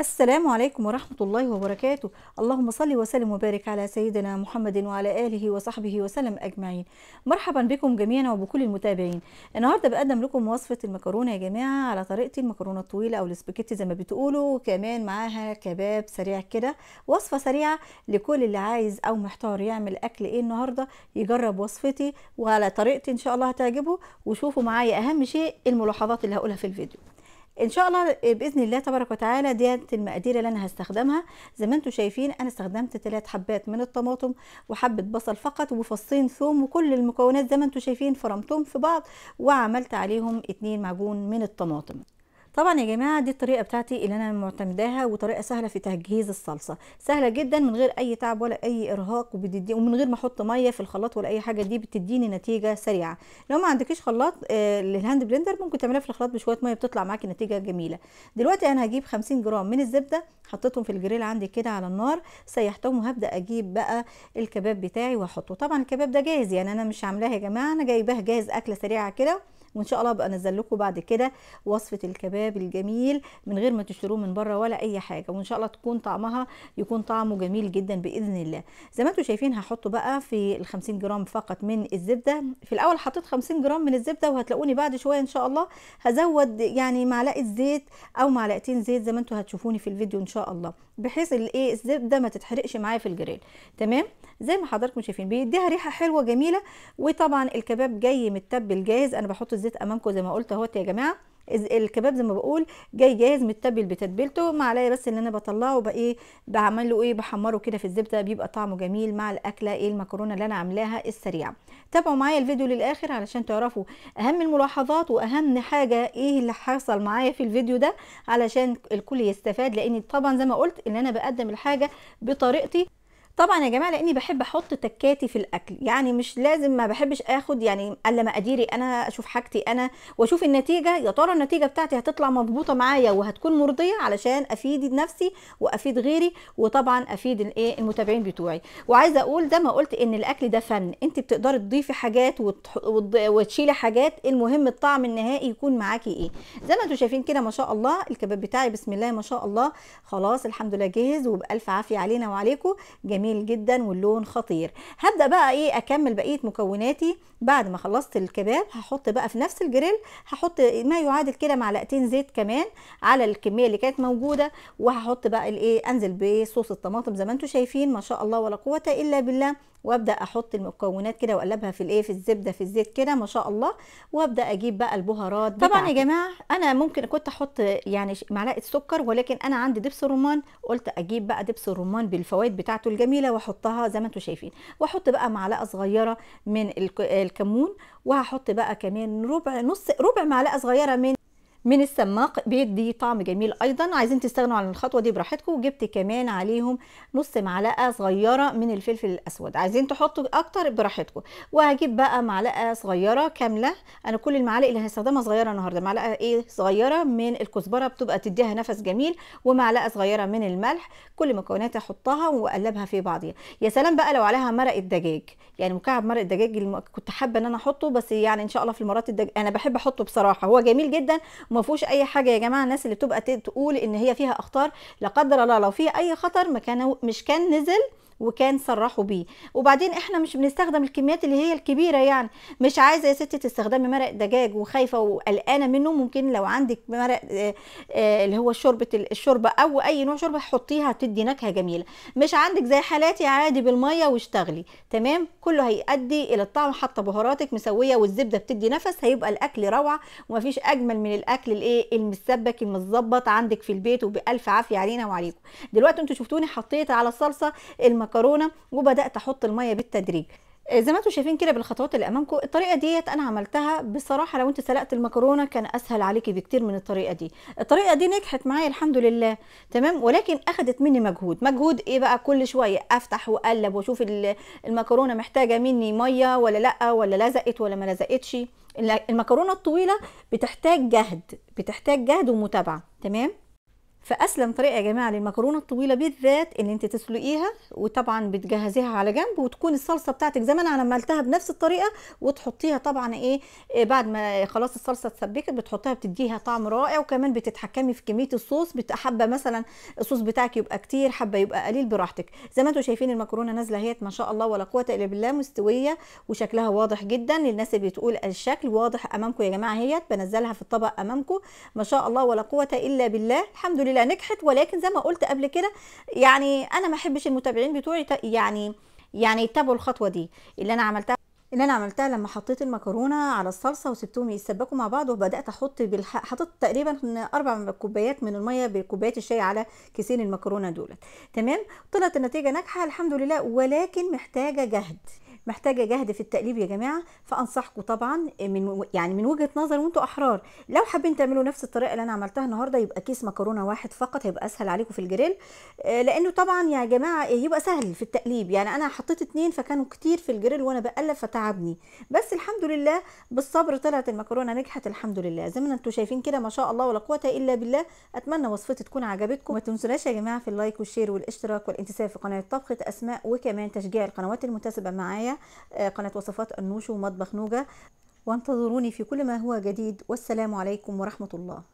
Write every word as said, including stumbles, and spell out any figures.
السلام عليكم ورحمة الله وبركاته. اللهم صل وسلم وبارك على سيدنا محمد وعلى آله وصحبه وسلم أجمعين. مرحبا بكم جميعا وبكل المتابعين. النهاردة بقدم لكم وصفة المكرونة يا جماعة على طريقة المكرونة الطويلة أو الاسباجيتي زي ما بتقولوا، وكمان معاها كباب سريع كده. وصفة سريعة لكل اللي عايز أو محتار يعمل أكل إيه النهاردة، يجرب وصفتي وعلى طريقتي إن شاء الله هتعجبه. وشوفوا معايا أهم شيء الملاحظات اللي هقولها في الفيديو ان شاء الله باذن الله تبارك وتعالى. ديت المقادير اللي انا هستخدمها زي ما انتم شايفين. انا استخدمت ثلاث حبات من الطماطم وحبه بصل فقط وفصين ثوم، وكل المكونات زي ما انتم شايفين فرمتهم في بعض وعملت عليهم اتنين معجون من الطماطم. طبعا يا جماعه دي الطريقه بتاعتي اللي انا معتمداها، وطريقه سهله في تجهيز الصلصه، سهله جدا من غير اي تعب ولا اي ارهاق، وبتدي ومن غير ما احط ميه في الخلاط ولا اي حاجه. دي بتديني نتيجه سريعه. لو ما عندكيش خلاط آه للهاند بلندر ممكن تعملها في الخلاط بشويه ميه، بتطلع معاكي نتيجه جميله. دلوقتي انا هجيب خمسين جرام من الزبده، حطيتهم في الجريل عندي كده على النار، سيحتهم، وهبدا اجيب بقى الكباب بتاعي واحطه. طبعا الكباب ده جاهز، يعني انا مش عاملاه يا جماعه، انا جايباه جاهز اكله سريعه كده. وان شاء الله بقى انزل لكم بعد كده وصفه الكباب الجميل من غير ما تشتروه من بره ولا اي حاجه، وان شاء الله تكون طعمها يكون طعمه جميل جدا باذن الله. زي ما انتم شايفين هحطه بقى في ال خمسين جرام فقط من الزبده. في الاول حطيت خمسين جرام من الزبده، وهتلاقوني بعد شويه ان شاء الله هزود يعني معلقه زيت او معلقتين زيت زي ما انتم هتشوفوني في الفيديو ان شاء الله، بحيث الايه الزبده ما تتحرقش معايا في الجريل. تمام زي ما حضراتكم شايفين بيديها ريحه حلوه جميله. وطبعا الكباب جاي متبل جاهز، انا بحط الزيت امامكم زي ما قلت اهوت يا جماعه. الكباب زي ما بقول جاي جاهز متبل بتتبيلته، ما عليا بس ان انا بطلعه بقى ايه بعمل له ايه بحمره كده في الزبده، بيبقى طعمه جميل مع الاكله ايه المكرونه اللي انا عاملاها السريعه. تابعوا معايا الفيديو للاخر علشان تعرفوا اهم الملاحظات واهم حاجه ايه اللي حصل معايا في الفيديو ده، علشان الكل يستفاد، لان طبعا زي ما قلت ان انا بقدم الحاجه بطريقتي. طبعا يا جماعه لاني بحب احط تكاتي في الاكل، يعني مش لازم، ما بحبش اخد يعني الا مقاديري انا، اشوف حاجتي انا واشوف النتيجه، يا ترى النتيجه بتاعتي هتطلع مظبوطه معايا وهتكون مرضيه، علشان افيد نفسي وافيد غيري وطبعا افيد الايه المتابعين بتوعي. وعايزه اقول زي ما قلت ان الاكل ده فن، انت بتقدري تضيفي حاجات وتشيلي حاجات، المهم الطعم النهائي يكون معاكي ايه. زي ما انتم شايفين كده ما شاء الله الكباب بتاعي بسم الله ما شاء الله خلاص الحمد لله جاهز، وبالف عافيه علينا وعليكم، جميل جدا واللون خطير. هبدا بقى ايه اكمل بقيه مكوناتي. بعد ما خلصت الكباب هحط بقى في نفس الجريل، هحط ما يعادل كده معلقتين زيت كمان على الكميه اللي كانت موجوده، وهحط بقى الايه انزل بصوص الطماطم زي ما انتم شايفين ما شاء الله ولا قوه الا بالله، وابدا احط المكونات كده واقلبها في الايه في الزبده في الزيت كده ما شاء الله، وابدا اجيب بقى البهارات بتاعتي. طبعا يا جماعه انا ممكن كنت احط يعني معلقه سكر، ولكن انا عندي دبس الرمان، قلت اجيب بقى دبس الرمان بالفوائد بتاعته الجميله واحطها زي ما انتم شايفين. واحط بقى معلقه صغيره من الكمون، وهحط بقى كمان ربع نص ربع معلقه صغيره من من السماق، بيدي طعم جميل ايضا. عايزين تستغنوا عن الخطوه دي براحتكم. وجبت كمان عليهم نص معلقه صغيره من الفلفل الاسود، عايزين تحطوا اكتر براحتكم. وهجيب بقى معلقه صغيره كامله، انا كل المعالق اللي هستخدمها صغيره النهارده، معلقه ايه صغيره من الكزبره بتبقى تديها نفس جميل، ومعلقه صغيره من الملح. كل مكونات احطها واقلبها في بعضيها. يا سلام بقى لو عليها مرق الدجاج، يعني مكعب مرق الدجاج اللي كنت حابه ان انا احطه، بس يعني ان شاء الله في المرات الدجاج انا بحب احطه بصراحه، هو جميل جدا ما فيهوش اي حاجه يا جماعه. الناس اللي بتبقى تقول ان هي فيها اخطار، لا قدر الله لو فيها اي خطر ما كان مش كان نزل وكان صرحوا بيه. وبعدين احنا مش بنستخدم الكميات اللي هي الكبيره، يعني مش عايزه يا ستي تستخدمي مرق دجاج وخايفه وقلقانه منه. ممكن لو عندك مرق آآ آآ اللي هو شوربه الشوربه او اي نوع شوربه حطيها، تدي نكهه جميله. مش عندك زي حالاتي عادي بالميه واشتغلي، تمام كله هيؤدي الى الطعم. حاطه بهاراتك مسويه والزبده بتدي نفس، هيبقى الاكل روعه ومفيش اجمل من الاكل الايه المسبك المتظبط عندك في البيت، وبالف عافيه علينا وعليكم. دلوقتي انتوا شفتوني حطيت على الصلصه المكرونه وبدات احط الميه بالتدريج زي ما انتم شايفين كده بالخطوات اللي امامكم. الطريقه ديت انا عملتها بصراحه، لو انت سلقت المكرونه كان اسهل عليكي بكتير من الطريقه دي. الطريقه دي نجحت معايا الحمد لله تمام، ولكن اخدت مني مجهود. مجهود ايه بقى؟ كل شويه افتح واقلب واشوف المكرونه محتاجه مني ميه ولا لا، ولا لزقت ولا ما لزقتش. المكرونه الطويله بتحتاج جهد، بتحتاج جهد ومتابعه تمام. فاسلم طريقه يا جماعه للمكرونه الطويله بالذات ان انت تسلقيها، وطبعا بتجهزيها على جنب، وتكون الصلصه بتاعتك زي ما انا عملتها بنفس الطريقه، وتحطيها طبعا ايه بعد ما خلاص الصلصه اتسبكت بتحطيها، بتديها طعم رائع، وكمان بتتحكمي في كميه الصوص، حابه مثلا الصوص بتاعك يبقى كتير، حابه يبقى قليل، براحتك. زي ما انتم شايفين المكرونه نازله اهيت ما شاء الله ولا قوه الا بالله، مستويه وشكلها واضح جدا. للناس اللي بتقول الشكل واضح امامكم يا جماعه، اهيت بنزلها في الطبق امامكم ما شاء الله ولا قوه الا بالله، الحمد لله نجحت. ولكن زي ما قلت قبل كده، يعني انا ما احبش المتابعين بتوعي يعني يعني يتبعوا الخطوه دي اللي انا عملتها اللي انا عملتها لما حطيت المكرونه على الصلصه وسبتهم يتسبكوا مع بعض، وبدات احط بالحق حطيت تقريبا اربع كوبايات من الميه بكوبايات الشاي على كيسين المكرونه دولت، تمام. طلعت النتيجه ناجحه الحمد لله، ولكن محتاجه جهد محتاجه جهد في التقليب يا جماعه. فانصحكم طبعا من يعني من وجهه نظر وانتم احرار، لو حابين تعملوا نفس الطريقه اللي انا عملتها النهارده يبقى كيس مكرونه واحد فقط، هيبقى اسهل عليكم في الجريل، لانه طبعا يا جماعه يبقى سهل في التقليب. يعني انا حطيت اتنين فكانوا كتير في الجريل وانا بقلب فتعبني، بس الحمد لله بالصبر طلعت المكرونه نجحت الحمد لله زي ما انتم شايفين كده ما شاء الله ولا قوه الا بالله. اتمنى وصفتي تكون عجبتكم، وما تنسوناش يا جماعه في اللايك والشير والاشتراك والانتساب في قناه طبخه اسماء، وكمان تشجيع القنوات المنتسبه معايا قناة وصفات النوش ومطبخ نوجة، وانتظروني في كل ما هو جديد، والسلام عليكم ورحمة الله.